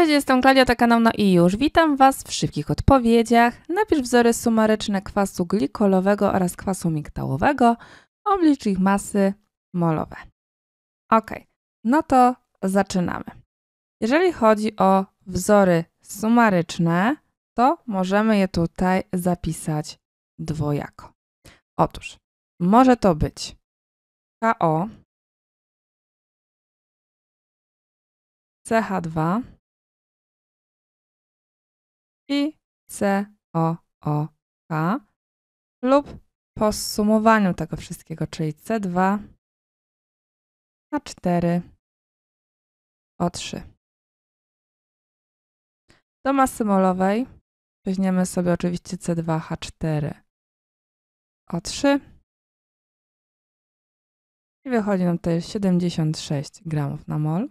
Cześć, jestem Klaudia, to kanał No i już. Witam Was w szybkich odpowiedziach. Napisz wzory sumaryczne kwasu glikolowego oraz kwasu migdałowego. Oblicz ich masy molowe. Ok, no to zaczynamy. Jeżeli chodzi o wzory sumaryczne, to możemy je tutaj zapisać dwojako. Otóż może to być KO, CH2 i COOK lub po zsumowaniu tego wszystkiego, czyli C2, H4, O3. Do masy molowej weźmiemy sobie oczywiście C2, H4, O3 i wychodzi nam tutaj 76 gramów na mol.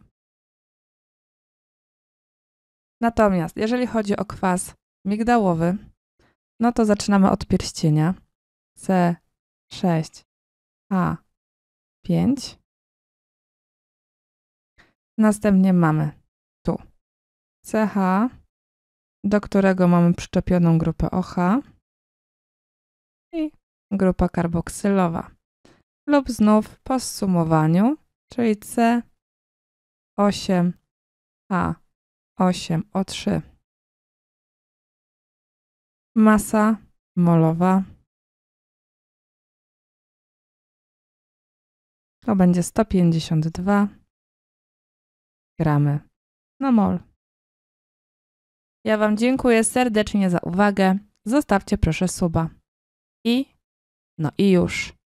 Natomiast jeżeli chodzi o kwas migdałowy, no to zaczynamy od pierścienia C6H5. Następnie mamy tu CH, do którego mamy przyczepioną grupę OH i grupa karboksylowa. Lub znów po zsumowaniu, czyli C8H. 8O3. Masa molowa to będzie 152 gramy na mol. Ja Wam dziękuję serdecznie za uwagę. Zostawcie proszę suba. No i już.